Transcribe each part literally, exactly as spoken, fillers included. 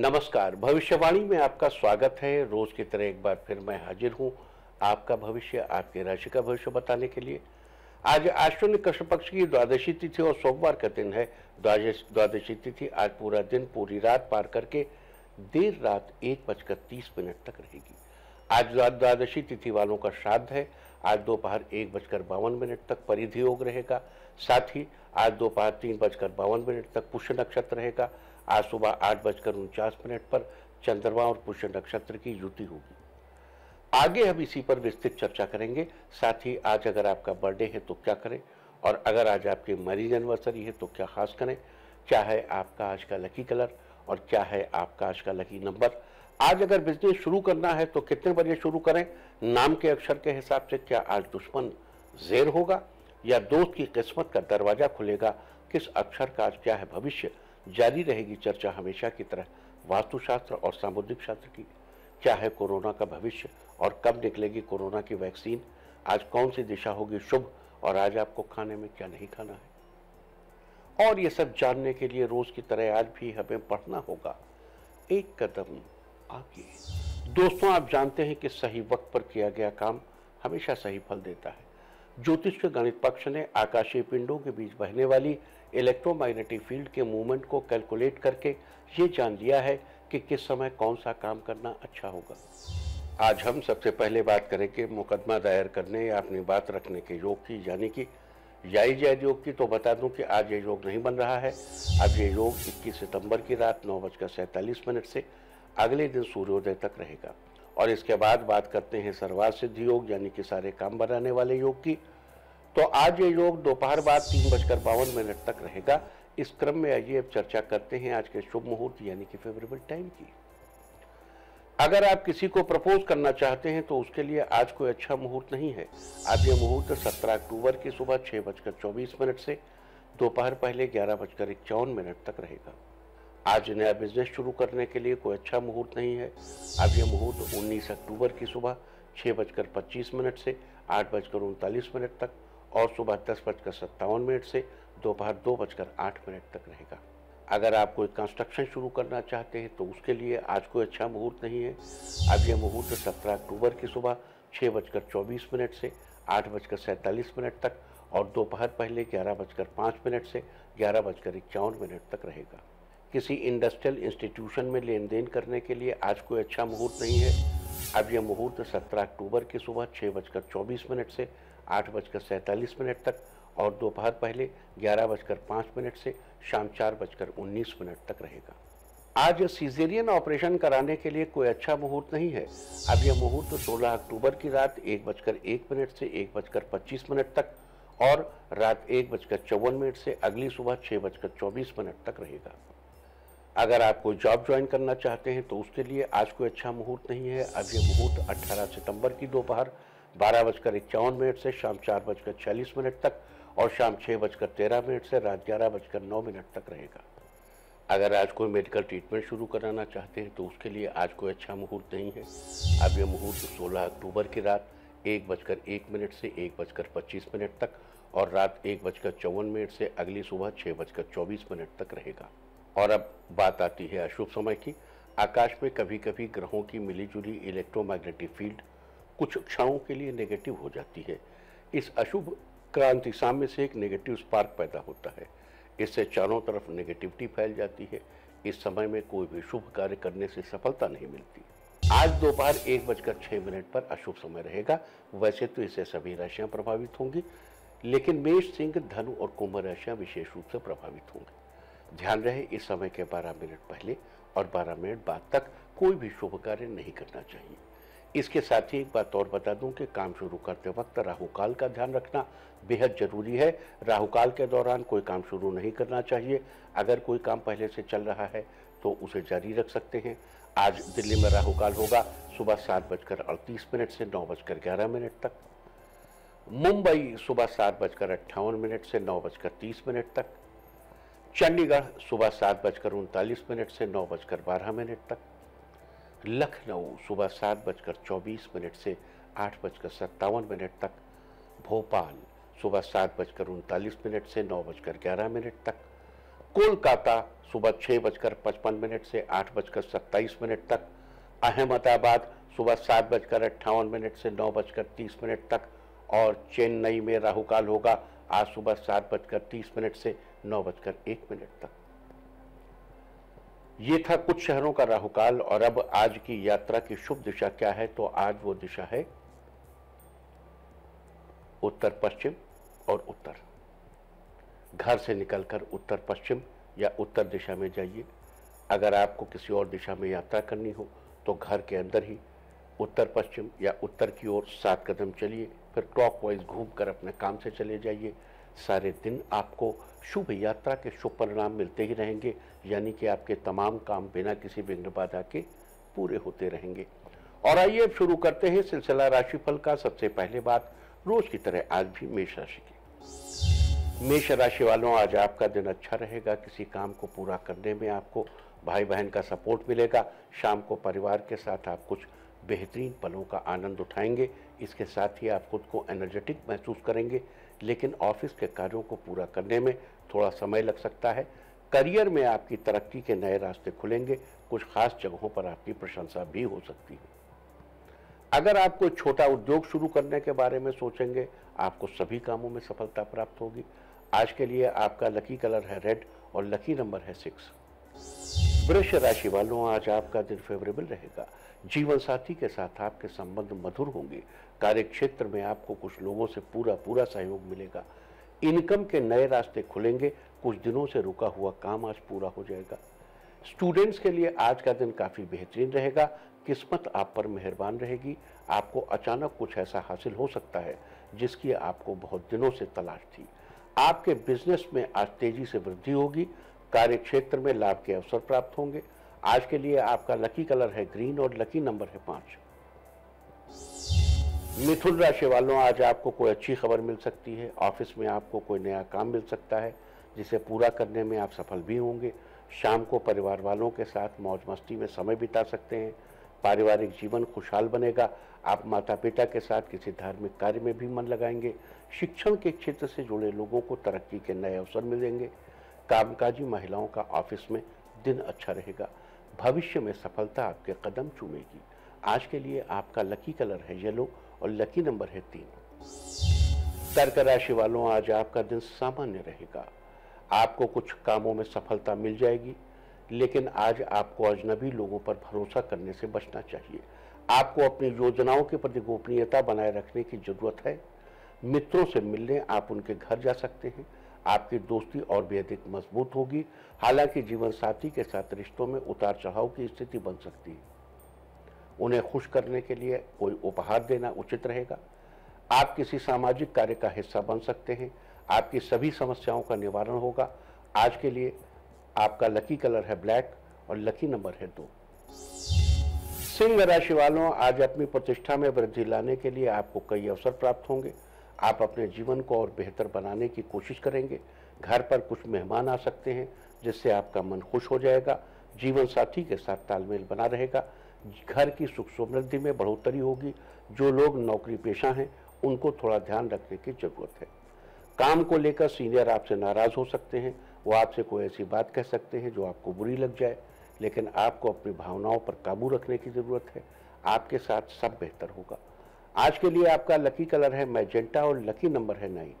नमस्कार, भविष्यवाणी में आपका स्वागत है। रोज की तरह एक बार फिर मैं हाजिर हूँ आपका भविष्य, आपके राशि का भविष्य बताने के लिए। आज आश्विन कृष्ण पक्ष की द्वादशी तिथि और सोमवार का दिन है। द्वादशी तिथि आज पूरा दिन पूरी रात पार करके देर रात एक बजकर तीस मिनट तक रहेगी। आज द्वादशी तिथि वालों का श्राद्ध है। आज दोपहर एक बजकर बावन मिनट तक परिधि योग रहेगा। साथ ही आज दोपहर तीन बजकर बावन मिनट तक पुष्य नक्षत्र रहेगा। आज सुबह आठ बजकर उनचास मिनट पर चंद्रमा और पुष्य नक्षत्र की युति होगी। आगे हम इसी पर विस्तृत चर्चा करेंगे। साथ ही आज अगर आपका बर्थडे है तो क्या करें, और अगर आज आपकी मैरिज एनिवर्सरी है तो क्या खास करें। क्या है आपका आज का लकी कलर और क्या है आपका आज का लकी नंबर। आज अगर बिजनेस शुरू करना है तो कितने बजे शुरू करें, नाम के अक्षर के हिसाब से। क्या आज दुश्मन जेर होगा या दोस्त की किस्मत का दरवाज़ा खुलेगा, किस अक्षर का आज क्या है भविष्य। जारी रहेगी चर्चा हमेशा की तरह वास्तुशास्त्र और सामुद्रिक शास्त्र की। क्या है कोरोना का भविष्य और कब निकलेगी कोरोना की वैक्सीन। आज कौन सी दिशा होगी शुभ, और आज आपको खाने में क्या नहीं खाना है। और ये सब जानने के लिए रोज़ की तरह आज भी हमें पढ़ना होगा एक कदम आगे। दोस्तों, आप जानते हैं कि सही वक्त पर किया गया काम हमेशा सही फल देता है। ज्योतिष के गणित पक्ष ने आकाशीय पिंडों के बीच बहने वाली इलेक्ट्रोमैग्नेटिक फील्ड के मूवमेंट को कैलकुलेट करके ये जान लिया है कि किस समय कौन सा काम करना अच्छा होगा। आज हम सबसे पहले बात करेंगे मुकदमा दायर करने या अपनी बात रखने के योग की, यानी कि जायज योग की। तो बता दूं कि आज ये योग नहीं बन रहा है। अब ये योग इक्कीस सितम्बर की रात नौ बजकर सैंतालीस मिनट से अगले दिन सूर्योदय तक रहेगा। और इसके बाद बात करते हैं सर्वार्थ सिद्धि योग, यानी कि सारे काम बनाने वाले योग की। तो आज ये योग दोपहर बाद तीन बजकर बावन मिनट तक रहेगा। इस क्रम में आइए अब चर्चा करते हैं आज के शुभ मुहूर्त, यानी कि फेवरेबल टाइम की। अगर आप किसी को प्रपोज करना चाहते हैं तो उसके लिए आज कोई अच्छा मुहूर्त नहीं है। आज ये मुहूर्त सत्रह अक्टूबर की सुबह छः बजकर चौबीस मिनट से दोपहर पहले ग्यारह बजकर इक्यावन मिनट तक रहेगा। आज नया बिजनेस शुरू करने के लिए कोई अच्छा मुहूर्त नहीं है। अब यह मुहूर्त उन्नीस अक्टूबर की सुबह छः बजकर पच्चीस मिनट से आठ बजकर उनतालीस मिनट तक और सुबह दस बजकर सत्तावन मिनट से दोपहर दो बजकर आठ मिनट तक रहेगा। अगर आप कोई कंस्ट्रक्शन शुरू करना चाहते हैं तो उसके लिए आज कोई अच्छा मुहूर्त नहीं है। अब यह मुहूर्त सत्रह अक्टूबर की सुबह छः बजकर चौबीस मिनट से आठ बजकर सैंतालीस मिनट तक और दोपहर पहले ग्यारह बजकर पाँच मिनट से ग्यारह बजकर इक्यावन मिनट तक रहेगा। किसी इंडस्ट्रियल इंस्टीट्यूशन में लेन देन करने के लिए आज कोई अच्छा मुहूर्त नहीं है। अब यह मुहूर्त सत्रह अक्टूबर की सुबह छः बजकर चौबीस मिनट से आठ बजकर सैंतालीस मिनट तक और दोपहर पहले ग्यारह बजकर पाँच मिनट से शाम चार बजकर उन्नीस मिनट तक रहेगा। आज सीजेरियन ऑपरेशन कराने के लिए कोई अच्छा मुहूर्त नहीं है। अब यह मुहूर्त सोलह अक्टूबर की रात एक बजकर एक मिनट से एक बजकर पच्चीस मिनट तक और रात एक बजकर चौवन मिनट से अगली सुबह छः बजकर चौबीस मिनट तक रहेगा। अगर आप कोई जॉब ज्वाइन करना चाहते हैं तो उसके लिए आज कोई अच्छा मुहूर्त नहीं है। अब यह मुहूर्त अठारह सितंबर की दोपहर बारह बजकर इक्यावन मिनट से शाम चार बजकर छियालीस मिनट तक और शाम छः बजकर तेरह मिनट से रात ग्यारह बजकर नौ मिनट तक रहेगा। अगर आज कोई मेडिकल ट्रीटमेंट शुरू कराना चाहते हैं तो उसके लिए आज कोई अच्छा मुहूर्त नहीं है। अब यह मुहूर्त सोलह अक्टूबर की रात एक बजकर एक मिनट से एक बजकर पच्चीस मिनट तक और रात एक बजकर चौवन मिनट से अगली सुबह छः बजकर चौबीस मिनट तक रहेगा। और अब बात आती है अशुभ समय की। आकाश में कभी कभी ग्रहों की मिलीजुली इलेक्ट्रोमैग्नेटिक फील्ड कुछ क्षणों के लिए नेगेटिव हो जाती है। इस अशुभ क्रांति साम्य से एक नेगेटिव स्पार्क पैदा होता है। इससे चारों तरफ नेगेटिविटी फैल जाती है। इस समय में कोई भी शुभ कार्य करने से सफलता नहीं मिलती। आज दोपहर एक बजकर छः मिनट पर अशुभ समय रहेगा। वैसे तो इससे सभी राशियाँ प्रभावित होंगी, लेकिन मेष, सिंह, धनु और कुंभ राशियाँ विशेष रूप से प्रभावित होंगी। ध्यान रहे, इस समय के बारह मिनट पहले और बारह मिनट बाद तक कोई भी शुभ कार्य नहीं करना चाहिए। इसके साथ ही एक बात और बता दूं कि काम शुरू करते वक्त राहु काल का ध्यान रखना बेहद ज़रूरी है। राहु काल के दौरान कोई काम शुरू नहीं करना चाहिए। अगर कोई काम पहले से चल रहा है तो उसे जारी रख सकते हैं। आज दिल्ली में राहु काल होगा सुबह सात बजकर अड़तीस मिनट से नौ बजकर ग्यारह मिनट तक, मुंबई सुबह सात बजकर अट्ठावन मिनट से नौ बजकर तीस मिनट तक, चंडीगढ़ सुबह सात बजकर उनतालीस मिनट से नौ बजकर बारह मिनट तक, लखनऊ सुबह सात बजकर चौबीस मिनट से आठ बजकर सत्तावन मिनट तक, भोपाल सुबह सात बजकर उनतालीस मिनट से नौ बजकर ग्यारह मिनट तक, कोलकाता सुबह छः बजकर पचपन मिनट से आठ बजकर सत्ताईस मिनट तक, अहमदाबाद सुबह सात बजकर अट्ठावन मिनट से नौ बजकर तीस मिनट तक और चेन्नई में राहु काल होगा आज सुबह सात बजकर तीस मिनट से नौ बजकर एक मिनट तक। ये था कुछ शहरों का राहु काल। और अब आज की यात्रा की शुभ दिशा क्या है, तो आज वो दिशा है उत्तर पश्चिम और उत्तर। घर से निकलकर उत्तर पश्चिम या उत्तर दिशा में जाइए। अगर आपको किसी और दिशा में यात्रा करनी हो तो घर के अंदर ही उत्तर पश्चिम या उत्तर की ओर सात कदम चलिए, फिर क्लॉकवाइज घूमकर अपने काम से चले जाइए। सारे दिन आपको शुभ यात्रा के शुभ परिणाम मिलते ही रहेंगे, यानी कि आपके तमाम काम बिना किसी विघ्न बाधा के पूरे होते रहेंगे। और आइए अब शुरू करते हैं सिलसिला राशिफल का। सबसे पहले बात रोज की तरह आज भी मेष राशि की। मेष राशि वालों, आज आपका दिन अच्छा रहेगा। किसी काम को पूरा करने में आपको भाई बहन का सपोर्ट मिलेगा। शाम को परिवार के साथ आप कुछ बेहतरीन पलों का आनंद उठाएंगे। इसके साथ ही आप खुद को एनर्जेटिक महसूस करेंगे, लेकिन ऑफिस के कार्यों को पूरा करने में थोड़ा समय लग सकता है। करियर में आपकी तरक्की के नए रास्ते खुलेंगे। कुछ खास जगहों पर आपकी प्रशंसा भी हो सकती है। अगर आप कोई छोटा उद्योग शुरू करने के बारे में सोचेंगे, आपको सभी कामों में सफलता प्राप्त होगी। आज के लिए आपका लकी कलर है रेड और लकी नंबर है सिक्स। वृष राशि वालों, आज आपका दिन फेवरेबल रहेगा। जीवन साथी के साथ आपके संबंध मधुर होंगे। कार्य क्षेत्र में आपको कुछ लोगों से पूरा पूरा सहयोग मिलेगा। इनकम के नए रास्ते खुलेंगे। कुछ दिनों से रुका हुआ काम आज पूरा हो जाएगा। स्टूडेंट्स के लिए आज का दिन काफ़ी बेहतरीन रहेगा। किस्मत आप पर मेहरबान रहेगी। आपको अचानक कुछ ऐसा हासिल हो सकता है जिसकी आपको बहुत दिनों से तलाश थी। आपके बिजनेस में आज तेजी से वृद्धि होगी। कार्य क्षेत्र में लाभ के अवसर प्राप्त होंगे। आज के लिए आपका लकी कलर है ग्रीन और लकी नंबर है पांच। मिथुन राशि वालों, आज आपको कोई अच्छी खबर मिल सकती है। ऑफिस में आपको कोई नया काम मिल सकता है जिसे पूरा करने में आप सफल भी होंगे। शाम को परिवार वालों के साथ मौज मस्ती में समय बिता सकते हैं। पारिवारिक जीवन खुशहाल बनेगा। आप माता पिता के साथ किसी धार्मिक कार्य में भी मन लगाएंगे। शिक्षण के क्षेत्र से जुड़े लोगों को तरक्की के नए अवसर मिलेंगे। कामकाजी महिलाओं का ऑफिस में दिन अच्छा रहेगा। भविष्य में सफलता आपके कदम चूमेगी। आज के लिए आपका लकी कलर है येलो और लकी नंबर है तीन। कर्क राशि वालों, आज आपका दिन सामान्य रहेगा। आपको कुछ कामों में सफलता मिल जाएगी, लेकिन आज आपको अजनबी लोगों पर भरोसा करने से बचना चाहिए। आपको अपनी योजनाओं के प्रति गोपनीयता बनाए रखने की जरूरत है। मित्रों से मिलने आप उनके घर जा सकते हैं। आपकी दोस्ती और भी अधिक मजबूत होगी। हालांकि जीवन साथी के साथ रिश्तों में उतार चढ़ाव की स्थिति बन सकती है। उन्हें खुश करने के लिए कोई उपहार देना उचित रहेगा। आप किसी सामाजिक कार्य का हिस्सा बन सकते हैं। आपकी सभी समस्याओं का निवारण होगा। आज के लिए आपका लकी कलर है ब्लैक और लकी नंबर है दो। सिंह राशि वालों, आज अपनी प्रतिष्ठा में वृद्धि लाने के लिए आपको कई अवसर प्राप्त होंगे। आप अपने जीवन को और बेहतर बनाने की कोशिश करेंगे। घर पर कुछ मेहमान आ सकते हैं जिससे आपका मन खुश हो जाएगा। जीवन साथी के साथ तालमेल बना रहेगा। घर की सुख समृद्धि में बढ़ोतरी होगी। जो लोग नौकरी पेशा हैं उनको थोड़ा ध्यान रखने की जरूरत है। काम को लेकर सीनियर आपसे नाराज हो सकते हैं। वो आपसे कोई ऐसी बात कह सकते हैं जो आपको बुरी लग जाए, लेकिन आपको अपनी भावनाओं पर काबू रखने की ज़रूरत है। आपके साथ सब बेहतर होगा। आज के लिए आपका लकी कलर है मैजेंटा और लकी नंबर है नाइन।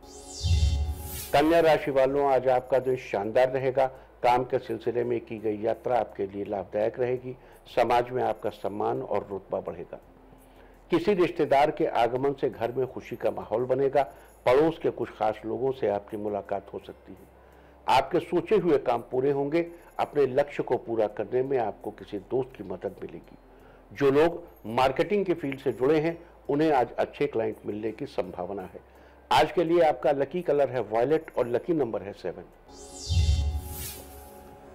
कन्या राशि वालों, आज आपका दिन शानदार रहेगा। काम के सिलसिले में की गई यात्रा आपके लिए लाभदायक रहेगी। समाज में आपका सम्मान और रुतबा बढ़ेगा। किसी रिश्तेदार के आगमन से घर में खुशी का माहौल बनेगा। पड़ोस के कुछ खास लोगों से आपकी मुलाकात हो सकती है। आपके सोचे हुए काम पूरे होंगे। अपने लक्ष्य को पूरा करने में आपको किसी दोस्त की मदद मिलेगी। जो लोग मार्केटिंग के फील्ड से जुड़े हैं उन्हें आज अच्छे क्लाइंट मिलने की संभावना है। आज के लिए आपका लकी कलर है वायलेट और लकी नंबर है सेवन।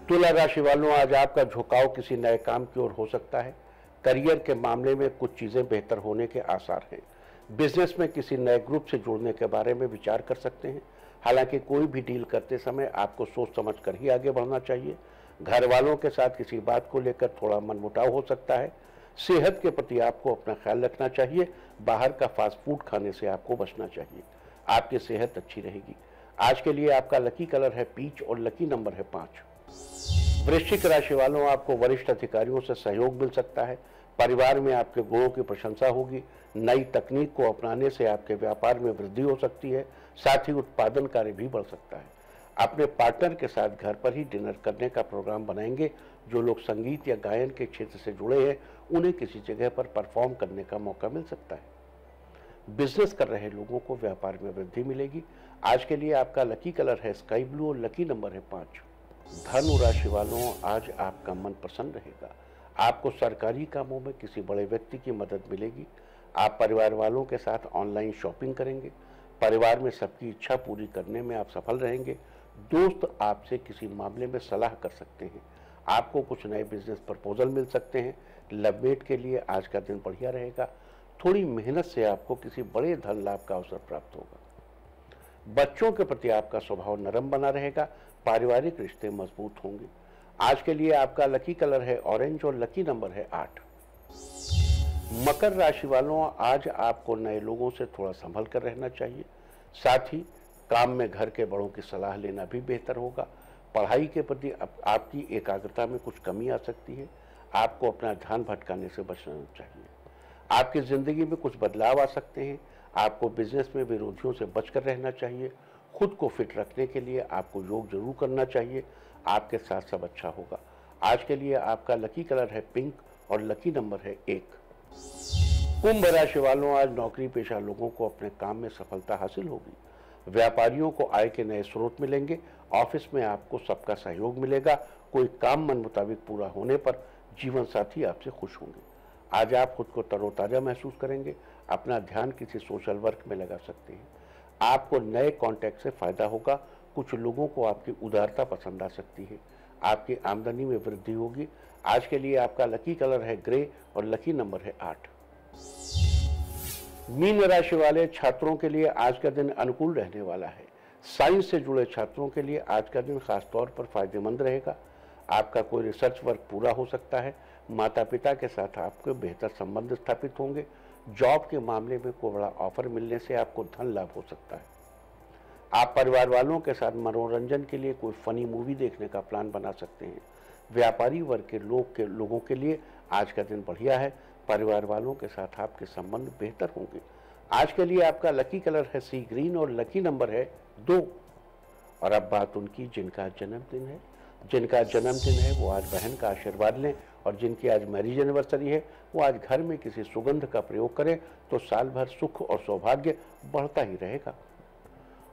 तुला राशि वालों, आज आपका झुकाव किसी नए काम की ओर हो सकता है। करियर के मामले में कुछ चीज़ें बेहतर होने के आसार हैं। बिजनेस में किसी नए ग्रुप से जुड़ने के बारे में विचार कर सकते हैं। हालांकि कोई भी डील करते समय आपको सोच समझ कर ही आगे बढ़ना चाहिए। घर वालों के साथ किसी बात को लेकर थोड़ा मनमुटाव हो सकता है। सेहत के प्रति आपको अपना ख्याल रखना चाहिए। बाहर का फास्ट फूड खाने से आपको बचना चाहिए। आपकी सेहत अच्छी रहेगी। आज के लिए आपका लकी कलर है पीच और लकी नंबर है पाँच। वृश्चिक राशि वालों, आपको वरिष्ठ अधिकारियों से सहयोग मिल सकता है। परिवार में आपके गुणों की प्रशंसा होगी। नई तकनीक को अपनाने से आपके व्यापार में वृद्धि हो सकती है, साथ ही उत्पादन कार्य भी बढ़ सकता है। अपने पार्टनर के साथ घर पर ही डिनर करने का प्रोग्राम बनाएंगे। जो लोग संगीत या गायन के क्षेत्र से जुड़े हैं उन्हें किसी जगह पर परफॉर्म करने का मौका मिल सकता है। बिजनेस कर रहे लोगों को व्यापार में वृद्धि मिलेगी। आज के लिए आपका लकी कलर है स्काई ब्लू और लकी नंबर है पाँच। धनु राशि वालों, आज आपका मन प्रसन्न रहेगा। आपको सरकारी कामों में किसी बड़े व्यक्ति की मदद मिलेगी। आप परिवार वालों के साथ ऑनलाइन शॉपिंग करेंगे। परिवार में सबकी इच्छा पूरी करने में आप सफल रहेंगे। दोस्त आपसे किसी मामले में सलाह कर सकते हैं। आपको कुछ नए बिजनेस प्रपोजल मिल सकते हैं। लवमेट के लिए आज का दिन बढ़िया रहेगा। थोड़ी मेहनत से आपको किसी बड़े धन लाभ का अवसर प्राप्त होगा। बच्चों के प्रति आपका स्वभाव नरम बना रहेगा। पारिवारिक रिश्ते मजबूत होंगे। आज के लिए आपका लकी कलर है ऑरेंज और लकी नंबर है आठ। मकर राशि वालों, आज आपको नए लोगों से थोड़ा संभल कर रहना चाहिए। साथ ही काम में घर के बड़ों की सलाह लेना भी बेहतर होगा। पढ़ाई के प्रति आपकी एकाग्रता में कुछ कमी आ सकती है। आपको अपना ध्यान भटकाने से बचना चाहिए। आपकी ज़िंदगी में कुछ बदलाव आ सकते हैं। आपको बिजनेस में विरोधियों से बचकर रहना चाहिए। खुद को फिट रखने के लिए आपको योग जरूर करना चाहिए। आपके साथ सब अच्छा होगा। आज के लिए आपका लकी कलर है पिंक और लकी नंबर है एक। कुंभ राशि वालों, आज नौकरी पेशा लोगों को अपने काम में सफलता हासिल होगी। व्यापारियों को आय के नए स्रोत मिलेंगे। ऑफिस में आपको सबका सहयोग मिलेगा। कोई काम मन मुताबिक पूरा होने पर जीवन साथी आपसे खुश होंगे। आज आप खुद को तरोताजा महसूस करेंगे। अपना ध्यान किसी सोशल वर्क में लगा सकते हैं। आपको नए कॉन्टैक्ट से फायदा होगा। कुछ लोगों को आपकी उदारता पसंद आ सकती है। आपकी आमदनी में वृद्धि होगी। आज के लिए आपका लकी कलर है ग्रे और लकी नंबर है आठ। मीन राशि वाले छात्रों के लिए आज का दिन अनुकूल रहने वाला है। साइंस से जुड़े छात्रों के लिए आज का दिन खासतौर पर फायदेमंद रहेगा। आपका कोई रिसर्च वर्क पूरा हो सकता है। माता पिता के साथ आपके बेहतर संबंध स्थापित होंगे। जॉब के मामले में कोई बड़ा ऑफर मिलने से आपको धन लाभ हो सकता है। आप परिवार वालों के साथ मनोरंजन के लिए कोई फनी मूवी देखने का प्लान बना सकते हैं। व्यापारी वर्ग के लोग के लोगों के लिए आज का दिन बढ़िया है। परिवार वालों के साथ आपके संबंध बेहतर होंगे। आज के लिए आपका लकी कलर है सी ग्रीन और लकी नंबर है दो। और अब बात उनकी जिनका जन्मदिन है जिनका जन्मदिन है वो आज बहन का आशीर्वाद लें। और जिनकी आज मैरिज एनिवर्सरी है वो आज घर में किसी सुगंध का प्रयोग करें तो साल भर सुख और सौभाग्य बढ़ता ही रहेगा।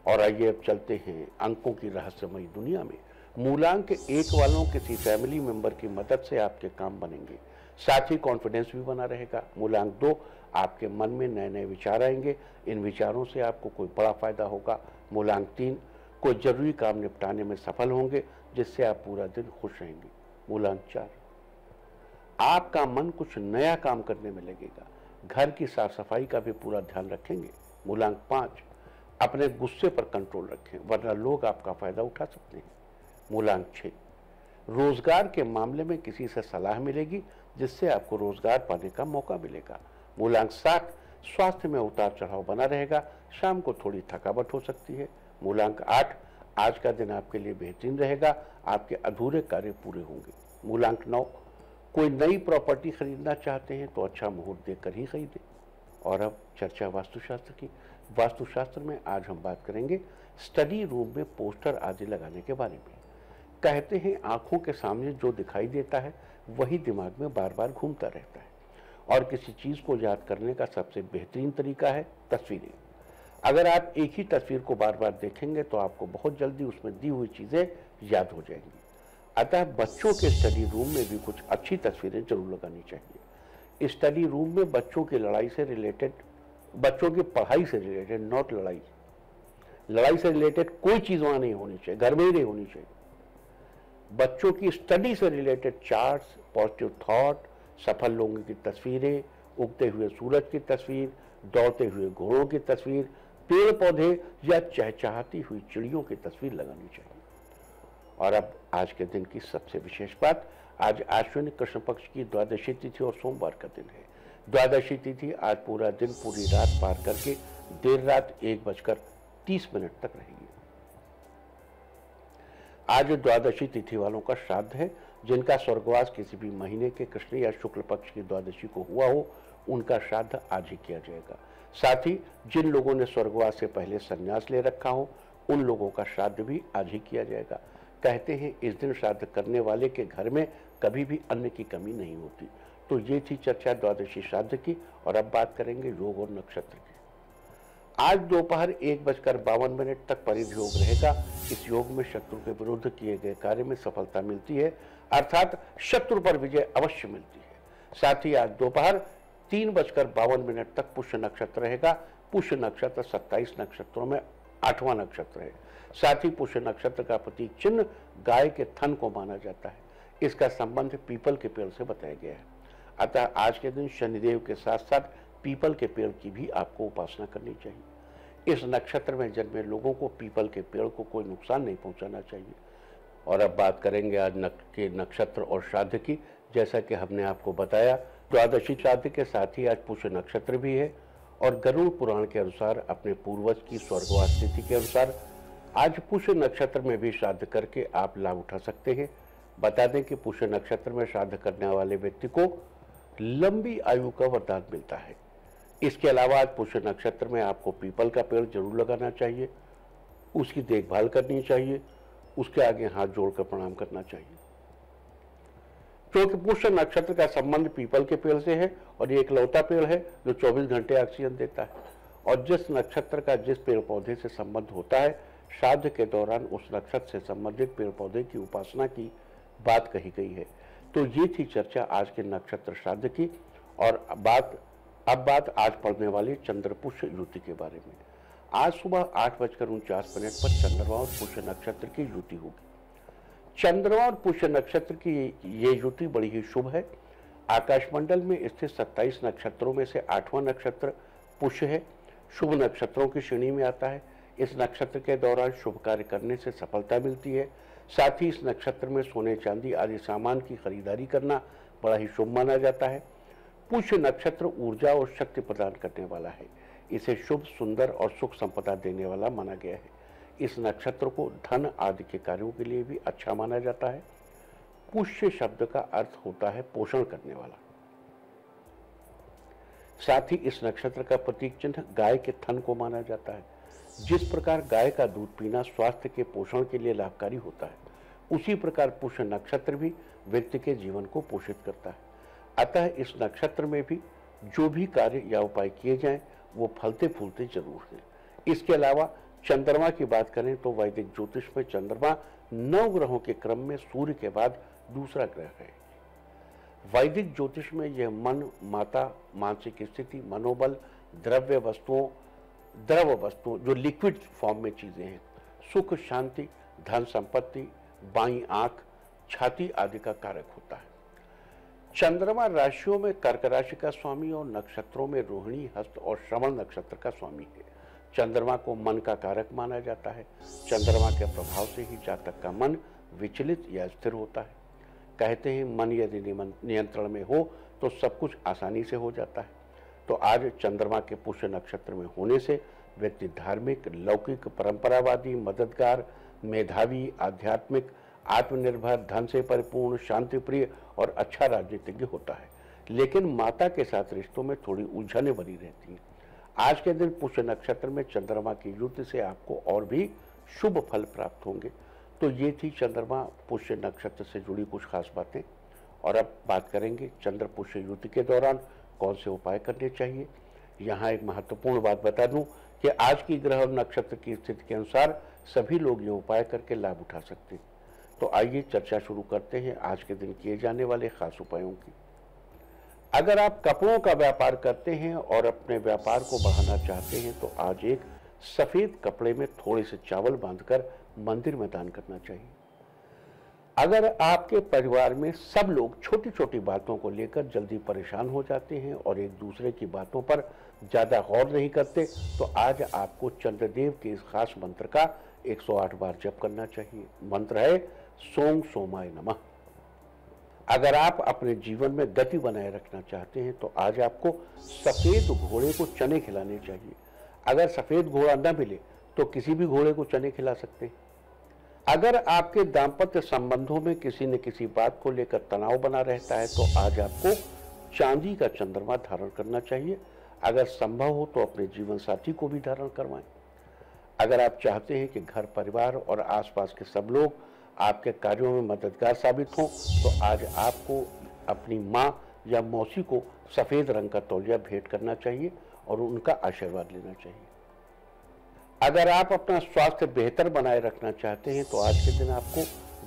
और आइए अब चलते हैं अंकों की रहस्यमयी दुनिया में। मूलांक एक वालों किसी फैमिली मेंबर की मदद से आपके काम बनेंगे। साथ ही कॉन्फिडेंस भी बना रहेगा। मूलांक दो, आपके मन में नए नए विचार आएंगे। इन विचारों से आपको कोई बड़ा फायदा होगा। मूलांक तीन, कोई जरूरी काम निपटाने में सफल होंगे जिससे आप पूरा दिन खुश रहेंगे। मूलांक चार, आपका मन कुछ नया काम करने में लगेगा। घर की साफ सफाई का भी पूरा ध्यान रखेंगे। मूलांक पाँच, अपने गुस्से पर कंट्रोल रखें वरना लोग आपका फायदा उठा सकते हैं। मूलांक छः, रोजगार के मामले में किसी से सलाह मिलेगी जिससे आपको रोजगार पाने का मौका मिलेगा। मूलांक सात, स्वास्थ्य में उतार चढ़ाव बना रहेगा। शाम को थोड़ी थकावट हो सकती है। मूलांक आठ, आज का दिन आपके लिए बेहतरीन रहेगा। आपके अधूरे कार्य पूरे होंगे। मूलांक नौ, कोई नई प्रॉपर्टी खरीदना चाहते हैं तो अच्छा मुहूर्त देखकर ही खरीदें। और अब चर्चा वास्तुशास्त्र की। वास्तुशास्त्र में आज हम बात करेंगे स्टडी रूम में पोस्टर आदि लगाने के बारे में। कहते हैं आंखों के सामने जो दिखाई देता है वही दिमाग में बार बार घूमता रहता है। और किसी चीज़ को याद करने का सबसे बेहतरीन तरीका है तस्वीरें। अगर आप एक ही तस्वीर को बार बार देखेंगे तो आपको बहुत जल्दी उसमें दी हुई चीज़ें याद हो जाएंगी। अतः बच्चों के स्टडी रूम में भी कुछ अच्छी तस्वीरें जरूर लगानी चाहिए। स्टडी रूम में बच्चों की लड़ाई से रिलेटेड बच्चों की पढ़ाई से रिलेटेड नॉट लड़ाई लड़ाई से रिलेटेड कोई चीज़ वहाँ नहीं होनी चाहिए। घर में ही नहीं होनी चाहिए। बच्चों की स्टडी से रिलेटेड चार्ट्स, पॉजिटिव थॉट, सफल लोगों की तस्वीरें, उगते हुए सूरज की तस्वीर, दौड़ते हुए घोड़ों की तस्वीर, पेड़ पौधे या चहचहाती हुई चिड़ियों की तस्वीर लगानी चाहिए। और अब आज के दिन की सबसे विशेष बात, आज आश्विनी कृष्ण पक्ष की द्वादशी तिथि और सोमवार का दिन है। द्वादशी तिथि आज पूरा दिन पूरी रात पार करके देर रात एक बजकर तीस मिनट तक रहेगी। आज द्वादशी तिथि वालों का श्राद्ध है। जिनका स्वर्गवास किसी भी महीने के कृष्ण या शुक्ल पक्ष की द्वादशी को हुआ हो उनका श्राद्ध आज ही किया जाएगा। साथ ही जिन लोगों ने स्वर्गवास से पहले संन्यास ले रखा हो उन लोगों का श्राद्ध भी आज ही किया जाएगा। कहते हैं इस दिन श्राद्ध करने वाले के घर में कभी भी अन्न की कमी नहीं होती। तो ये थी चर्चा द्वादशी श्राद्ध की और अब बात करेंगे योग और नक्षत्र की। आज दोपहर एक बजकर बावन मिनट तक परिभ्योग रहेगा। इस योग में शत्रु के विरुद्ध किए गए कार्य में सफलता मिलती है, अर्थात शत्रु पर विजय अवश्य मिलती है। साथ ही आज दोपहर तीन बजकर बावन मिनट तक पुष्य नक्षत्र रहेगा। पुष्य नक्षत्र सत्ताईस नक्षत्रों में आठवां नक्षत्र है। साथ ही पुष्य नक्षत्र का प्रतीक चिन्ह गाय के थन को माना जाता है। इसका संबंध पीपल के पेड़ से बताया गया है। अतः आज के दिन शनिदेव के साथ साथ पीपल के पेड़ की भी आपको उपासना करनी चाहिए। इस नक्षत्र में जन्मे लोगों को पीपल के पेड़ को कोई नुकसान नहीं पहुंचाना चाहिए। और अब बात करेंगे आज नक के नक्षत्र और श्राद्ध की। जैसा कि हमने आपको बताया द्वादशी श्राद्ध के साथ ही आज पुष्य नक्षत्र भी है। और गरुड़ पुराण के अनुसार अपने पूर्वज की स्वर्गवास तिथि के अनुसार आज पुष्य नक्षत्र में भी श्राद्ध करके आप लाभ उठा सकते हैं। बता दें कि पुष्य नक्षत्र में श्राद्ध करने वाले व्यक्ति को लंबी आयु का वरदान मिलता है। इसके अलावा आज पुष्य नक्षत्र में आपको पीपल का पेड़ जरूर लगाना चाहिए, उसकी देखभाल करनी चाहिए, उसके आगे हाथ जोड़कर प्रणाम करना चाहिए। क्योंकि पुष्य नक्षत्र का संबंध पीपल के पेड़ से है और ये इकलौता पेड़ है जो चौबीस घंटे ऑक्सीजन देता है। और जिस नक्षत्र का जिस पेड़ पौधे से संबंध होता है श्राद्ध के दौरान उस नक्षत्र से संबंधित पेड़ पौधे की उपासना की बात कही गई है। तो ये थी चर्चा आज के नक्षत्र श्राद्ध की। और बात अब बात आज पढ़ने वाली चंद्रपुष्य युति के बारे में। आज सुबह आठ बजकर उनचास मिनट पर चंद्रमा और पुष्य नक्षत्र की युति होगी। चंद्रमा और पुष्य नक्षत्र की ये युति बड़ी ही शुभ है। आकाशमंडल में स्थित सत्ताईस नक्षत्रों में से आठवां नक्षत्र पुष्य है। शुभ नक्षत्रों की श्रेणी में आता है। इस नक्षत्र के दौरान शुभ कार्य करने से सफलता मिलती है। साथ ही इस नक्षत्र में सोने चांदी आदि सामान की खरीदारी करना बड़ा ही शुभ माना जाता है। पुष्य नक्षत्र ऊर्जा और शक्ति प्रदान करने वाला है। इसे शुभ, सुंदर और सुख संपदा देने वाला माना गया है। इस नक्षत्र को धन आदि के कार्यों के लिए भी अच्छा माना जाता है। पुष्य शब्द का अर्थ होता है पोषण करने वाला। साथ ही इस नक्षत्र का प्रतीक चिन्ह गाय के थन को माना जाता है। जिस प्रकार गाय का दूध पीना स्वास्थ्य के पोषण के लिए लाभकारी होता है उसी प्रकार पुष्य नक्षत्र भी व्यक्ति के जीवन को पोषित करता है। अतः इस नक्षत्र में भी जो भी कार्य या उपाय किए जाएं वो फलते फूलते जरूर हैं। इसके अलावा चंद्रमा की बात करें तो वैदिक ज्योतिष में चंद्रमा नौ ग्रहों के क्रम में सूर्य के बाद दूसरा ग्रह है। वैदिक ज्योतिष में यह मन, माता, मानसिक स्थिति, मनोबल, द्रव्य वस्तुओं द्रव वस्तुओं जो लिक्विड फॉर्म में चीजें हैं, सुख, शांति, धन संपत्ति, बाईं आंख, छाती आदि का कारक होता है। चंद्रमा राशियों में कर्क राशि का स्वामी और नक्षत्रों में रोहिणी, हस्त और श्रवण नक्षत्र का स्वामी है। चंद्रमा को मन का कारक माना जाता है। चंद्रमा के प्रभाव से ही जातक का मन विचलित या स्थिर होता है। कहते हैं मन यदि नियंत्रण में हो तो सब कुछ आसानी से हो जाता है। तो आज चंद्रमा के पुष्य नक्षत्र में होने से व्यक्ति धार्मिक, लौकिक, परंपरावादी, मददगार, मेधावी, आध्यात्मिक, आत्मनिर्भर, धन से परिपूर्ण, शांतिप्रिय और अच्छा राजनीतिज्ञ होता है। लेकिन माता के साथ रिश्तों में थोड़ी उलझने बनी रहती हैं। आज के दिन पुष्य नक्षत्र में चंद्रमा की युति से आपको और भी शुभ फल प्राप्त होंगे। तो ये थी चंद्रमा पुष्य नक्षत्र से जुड़ी कुछ खास बातें। और अब बात करेंगे चंद्र पुष्य युति के दौरान कौन से उपाय करने चाहिए। यहाँ एक महत्वपूर्ण बात बता दूं कि आज की ग्रह और नक्षत्र की स्थिति के अनुसार सभी लोग ये उपाय करके लाभ उठा सकते हैं। तो आइए चर्चा शुरू करते हैं आज के दिन किए जाने वाले खास उपायों की। अगर आप कपड़ों का व्यापार करते हैं और अपने व्यापार को बढ़ाना चाहते हैं तो आज एक सफेद कपड़े में थोड़े से चावल बांधकर मंदिर में दान करना चाहिए। अगर आपके परिवार में सब लोग छोटी छोटी बातों को लेकर जल्दी परेशान हो जाते हैं और एक दूसरे की बातों पर ज़्यादा गौर नहीं करते तो आज आपको चंद्रदेव के इस खास मंत्र का एक सौ आठ बार जप करना चाहिए। मंत्र है सोम सोमाय नमः। अगर आप अपने जीवन में गति बनाए रखना चाहते हैं तो आज आपको सफ़ेद घोड़े को चने खिलाने चाहिए। अगर सफ़ेद घोड़ा न मिले तो किसी भी घोड़े को चने खिला सकते हैं। अगर आपके दांपत्य संबंधों में किसी न किसी बात को लेकर तनाव बना रहता है तो आज आपको चांदी का चंद्रमा धारण करना चाहिए। अगर संभव हो तो अपने जीवन साथी को भी धारण करवाएं। अगर आप चाहते हैं कि घर परिवार और आसपास के सब लोग आपके कार्यों में मददगार साबित हों तो आज आपको अपनी माँ या मौसी को सफ़ेद रंग का तौलिया भेंट करना चाहिए और उनका आशीर्वाद लेना चाहिए। अगर आप अपना स्वास्थ्य बेहतर बनाए रखना चाहते हैं तो आज के दिन आपको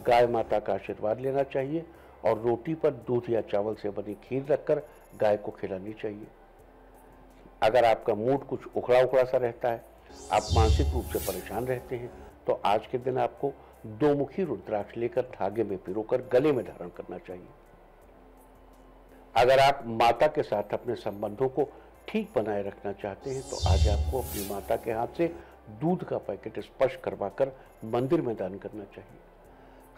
गाय माता का आशीर्वाद लेना चाहिए और रोटी पर दूध या चावल से बनी खीर रखकर गाय को खिलानी चाहिए। अगर आपका मूड कुछ उखड़ा उखड़ा सा रहता है, आप मानसिक रूप से परेशान रहते हैं तो आज के दिन आपको दो मुखी रुद्राक्ष लेकर धागे में पिरोकर गले में धारण करना चाहिए। अगर आप माता के साथ अपने संबंधों को ठीक बनाए रखना चाहते हैं तो आज आपको अपनी माता के हाथ से दूध का पैकेट स्पर्श करवाकर मंदिर में दान करना चाहिए।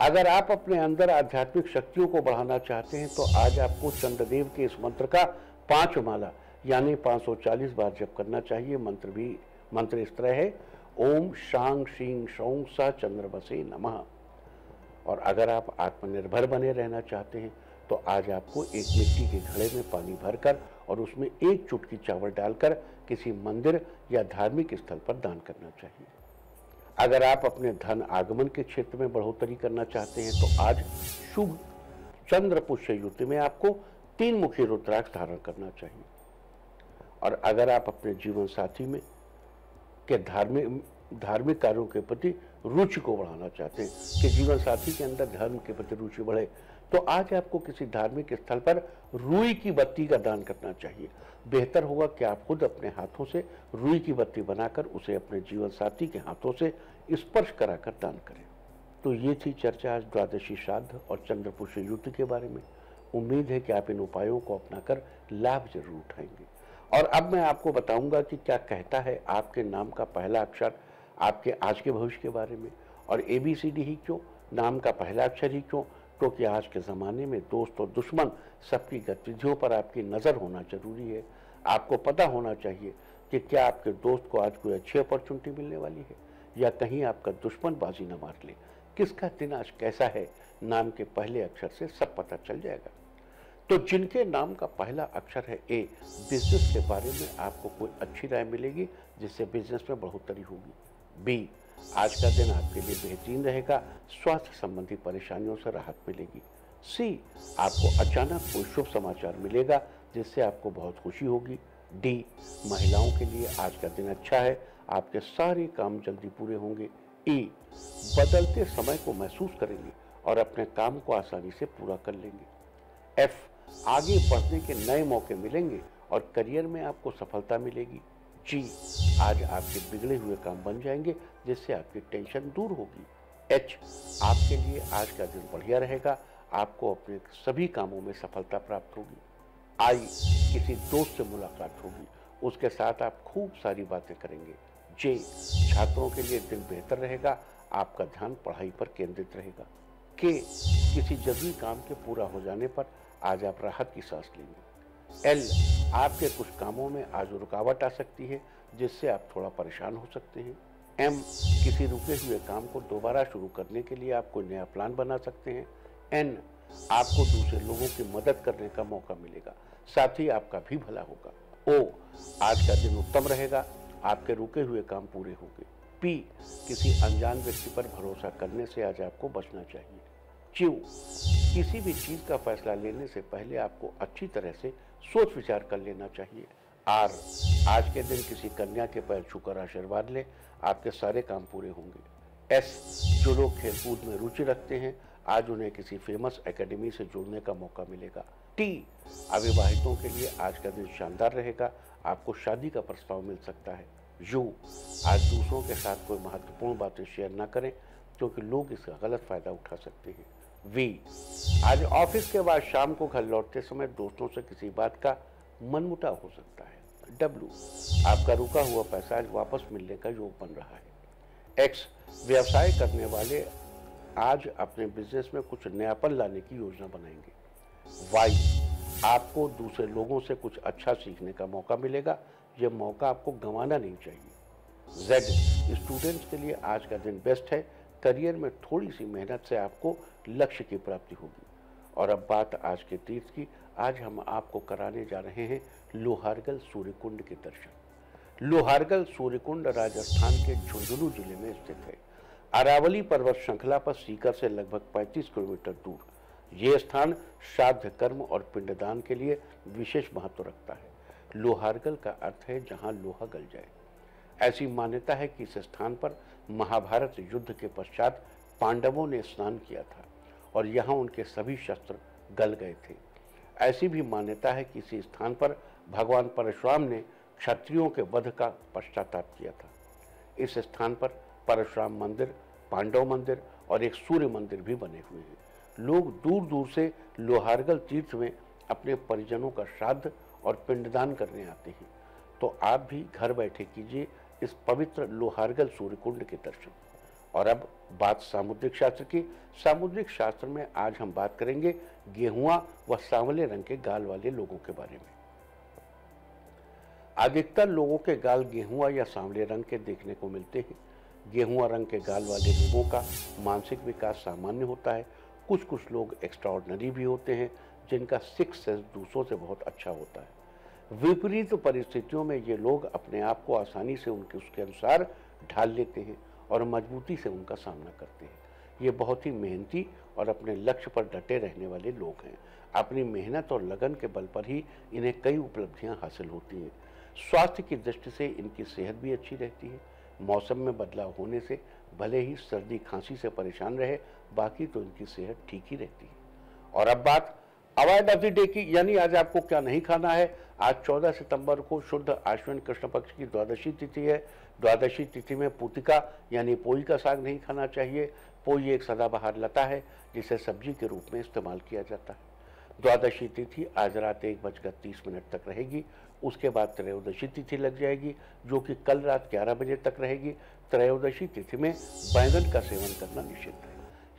अगर आप अपने अंदर आध्यात्मिक शक्तियों को बढ़ाना चाहते हैं तो आज आपको चंद्रदेव के इस मंत्र का पांच माला यानी पाँच सौ चालीस बार जप करना चाहिए। मंत्र भी मंत्र इस तरह है, ओम शांग शींग शौं सा चंद्रवसे नमः। और अगर आप आत्मनिर्भर बने रहना चाहते हैं तो आज आपको एक मिट्टी के घड़े में पानी भरकर और उसमें एक चुटकी चावल डालकर किसी मंदिर या धार्मिक स्थल पर दान करना चाहिए। अगर आप अपने धन आगमन के क्षेत्र में बढ़ोतरी करना चाहते हैं तो आज शुभ चंद्र पुष्य युति में आपको तीन मुखी रुद्राक्ष धारण करना चाहिए। और अगर आप अपने जीवन साथी में के धार्मिक धार्मिक कार्यों के प्रति रुचि को बढ़ाना चाहते हैं कि जीवन साथी के अंदर धर्म के प्रति रुचि बढ़े तो आज आपको किसी धार्मिक स्थल पर रुई की बत्ती का दान करना चाहिए। बेहतर होगा कि आप खुद अपने हाथों से रुई की बत्ती बनाकर उसे अपने जीवन साथी के हाथों से स्पर्श कराकर दान करें। तो ये थी चर्चा आज द्वादशी श्राद्ध और चंद्र पुष्य युति के बारे में। उम्मीद है कि आप इन उपायों को अपनाकर लाभ जरूर उठाएंगे। और अब मैं आपको बताऊंगा कि क्या कहता है आपके नाम का पहला अक्षर आपके आज के भविष्य के बारे में। और ए बी सी डी ही क्यों, नाम का पहला अक्षर ही क्यों, क्योंकि तो आज के ज़माने में दोस्त और दुश्मन सबकी गतिविधियों पर आपकी नज़र होना जरूरी है। आपको पता होना चाहिए कि क्या आपके दोस्त को आज कोई अच्छी अपॉर्चुनिटी मिलने वाली है या कहीं आपका दुश्मन बाजी न मार ले। किसका दिन आज कैसा है, नाम के पहले अक्षर से सब पता चल जाएगा। तो जिनके नाम का पहला अक्षर है ए, बिजनेस के बारे में आपको कोई अच्छी राय मिलेगी जिससे बिजनेस में बढ़ोतरी होगी। बी, आज का दिन आपके लिए बेहतरीन रहेगा, स्वास्थ्य संबंधी परेशानियों से राहत मिलेगी। सी, आपको अचानक कोई शुभ समाचार मिलेगा जिससे आपको बहुत खुशी होगी। डी, महिलाओं के लिए आज का दिन अच्छा है, आपके सारे काम जल्दी पूरे होंगे। ई, बदलते समय को महसूस करेंगे और अपने काम को आसानी से पूरा कर लेंगे। एफ, आगे बढ़ने के नए मौके मिलेंगे और करियर में आपको सफलता मिलेगी। जी, आज आपके बिगड़े हुए काम बन जाएंगे जिससे आपकी टेंशन दूर होगी। एच, आपके लिए आज का दिन बढ़िया रहेगा, आपको अपने सभी कामों में सफलता प्राप्त होगी। आई, किसी दोस्त से मुलाकात होगी, उसके साथ आप खूब सारी बातें करेंगे। जे, छात्रों के लिए दिन बेहतर रहेगा, आपका ध्यान पढ़ाई पर केंद्रित रहेगा। के, किसी जरूरी काम के पूरा हो जाने पर आज आप राहत की सांस लेंगे। एल, आपके कुछ कामों में आज रुकावट आ सकती है जिससे आप थोड़ा परेशान हो सकते हैं। एम, किसी रुके हुए काम को दोबारा शुरू करने के लिए आप कोई नया प्लान बना सकते हैं। एन, आपको दूसरे लोगों की मदद करने का मौका मिलेगा, साथ ही आपका भी भला होगा। ओ, आज का दिन उत्तम रहेगा, आपके रुके हुए काम पूरे होंगे। पी, किसी अनजान व्यक्ति पर भरोसा करने से आज आपको बचना चाहिए। क्यू, किसी भी चीज़ का फैसला लेने से पहले आपको अच्छी तरह से सोच विचार कर लेना चाहिए। आर, आज के दिन किसी कन्या के पैर छूकर आशीर्वाद लें, आपके सारे काम पूरे होंगे। एस, जो लोग खेलकूद में रुचि रखते हैं आज उन्हें किसी फेमस एकेडमी से जुड़ने का मौका मिलेगा। टी, अविवाहितों के लिए आज का दिन शानदार रहेगा, आपको शादी का प्रस्ताव मिल सकता है। यू, आज दूसरों के साथ कोई महत्वपूर्ण बातें शेयर ना करें क्योंकि लोग इसका गलत फायदा उठा सकते हैं। वी, आज ऑफिस के बाद शाम को घर लौटते समय दोस्तों से किसी बात का मनमुटाव हो सकता है। डब्ल्यू, आपका रुका हुआ पैसा आज वापस मिलने का योग बन रहा है। एक्स, व्यवसाय करने वाले आज अपने बिजनेस में कुछ नयापन लाने की योजना बनाएंगे। वाई, आपको दूसरे लोगों से कुछ अच्छा सीखने का मौका मिलेगा, यह मौका आपको गंवाना नहीं चाहिए। जेड, स्टूडेंट्स के लिए आज का दिन बेस्ट है, करियर में थोड़ी सी मेहनत से आपको लक्ष्य की प्राप्ति होगी। और अब बात आज के तीर्थ की। आज हम आपको कराने जा रहे हैं लोहारगल सूर्यकुंड के दर्शन। लोहारगल सूर्यकुंड राजस्थान के झुंझुनू जिले में स्थित है। अरावली पर्वत श्रृंखला पर सीकर से लगभग पैंतीस किलोमीटर दूर ये स्थान श्राद्ध कर्म और पिंडदान के लिए विशेष महत्व रखता है। लोहारगल का अर्थ है जहाँ लोहा गल जाए। ऐसी मान्यता है कि इस स्थान पर महाभारत युद्ध के पश्चात पांडवों ने स्नान किया था और यहाँ उनके सभी शस्त्र गल गए थे। ऐसी भी मान्यता है कि इसी स्थान पर भगवान परशुराम ने क्षत्रियों के वध का पश्चाताप किया था। इस स्थान पर परशुराम मंदिर, पांडव मंदिर और एक सूर्य मंदिर भी बने हुए हैं। लोग दूर दूर से लोहारगल तीर्थ में अपने परिजनों का श्राद्ध और पिंडदान करने आते हैं। तो आप भी घर बैठे कीजिए इस पवित्र लोहारगल सूर्यकुंड के दर्शन। और अब बात सामुद्रिक शास्त्र की। सामुद्रिक शास्त्र में आज हम बात करेंगे गेहुआ व सांवले रंग के गाल वाले लोगों के बारे में। अधिकतर लोगों के गाल गेहुआ या सांवले रंग के देखने को मिलते हैं। गेहुआ रंग के गाल वाले लोगों का मानसिक विकास सामान्य होता है। कुछ कुछ लोग एक्स्ट्राऑर्डिनरी भी होते हैं जिनका सिक्स्थ सेंस दूसरों से बहुत अच्छा होता है। विपरीत परिस्थितियों में ये लोग अपने आप को आसानी से उनके उसके अनुसार ढाल लेते हैं और मजबूती से उनका सामना करते हैं। ये बहुत ही मेहनती और अपने लक्ष्य पर डटे रहने वाले लोग हैं। अपनी मेहनत और लगन के बल पर ही इन्हें कई उपलब्धियां हासिल होती हैं। स्वास्थ्य की दृष्टि से इनकी सेहत भी अच्छी रहती है। मौसम में बदलाव होने से भले ही सर्दी खांसी से परेशान रहे, बाकी तो इनकी सेहत ठीक ही रहती है। और अब बात अवॉइड ऑफ द डे की, यानी आज आपको क्या नहीं खाना है। आज चौदह सितंबर को शुद्ध आश्विन कृष्ण पक्ष की द्वादशी तिथि है। द्वादशी तिथि में पूतिका यानी पोई का साग नहीं खाना चाहिए। पोई एक सदाबहार लता है जिसे सब्जी के रूप में इस्तेमाल किया जाता है। द्वादशी तिथि आज रात एक बजकर तीस मिनट तक रहेगी। उसके बाद त्रयोदशी तिथि लग जाएगी जो कि कल रात ग्यारह बजे तक रहेगी। त्रयोदशी तिथि में बैंगन का सेवन करना निषिद्ध है।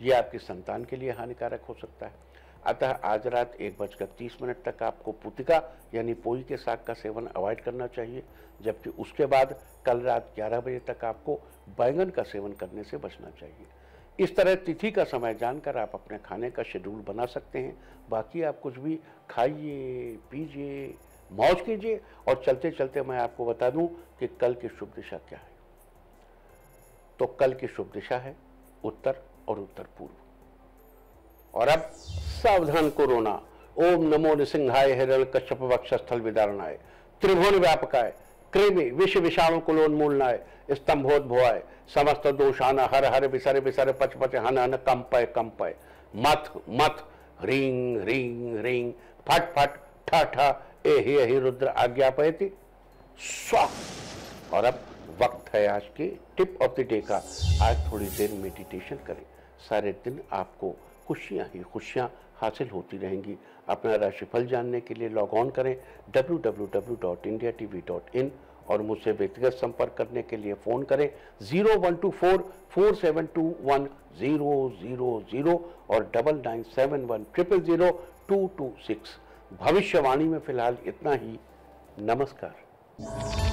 ये आपकी संतान के लिए हानिकारक हो सकता है। अतः आज रात एक बजकर तीस मिनट तक आपको पुतिका यानी पोई के साग का सेवन अवॉइड करना चाहिए, जबकि उसके बाद कल रात ग्यारह बजे तक आपको बैंगन का सेवन करने से बचना चाहिए। इस तरह तिथि का समय जानकर आप अपने खाने का शेड्यूल बना सकते हैं। बाकी आप कुछ भी खाइए, पीजिए, मौज कीजिए। और चलते चलते मैं आपको बता दूं कि कल की शुभ दिशा क्या है। तो कल की शुभ दिशा है उत्तर और उत्तर पूर्व। और अब सावधान कोरोना। ओम नमो नृसिंहाय हिरण्य कश्यप वक्षस्थल विदारणाय त्रिभुवन व्यापकाय कृमि विष विषाणु कुलोन्मूलनाय स्तंभोद्भवाय समस्त दोषाना हर हर विसर विसर पच पच हन हन कंपय कंपय मथ मथ ह्रीं ह्रीं ह्रीं फट फट ठ ठ एहि एहि रुद्र आज्ञापयति स्वा। और अब वक्त है आज के टिप ऑफ द डे का। आज थोड़ी देर मेडिटेशन करें। सारे दिन आपको खुशियाँ ही खुशियाँ हासिल होती रहेंगी। अपना राशिफल जानने के लिए लॉग ऑन करें W W W dot India T V dot in. और मुझसे व्यक्तिगत संपर्क करने के लिए फ़ोन करें zero one two four four seven two one zero zero zero और double nine seven one triple zero two two six. भविष्यवाणी में फ़िलहाल इतना ही। नमस्कार।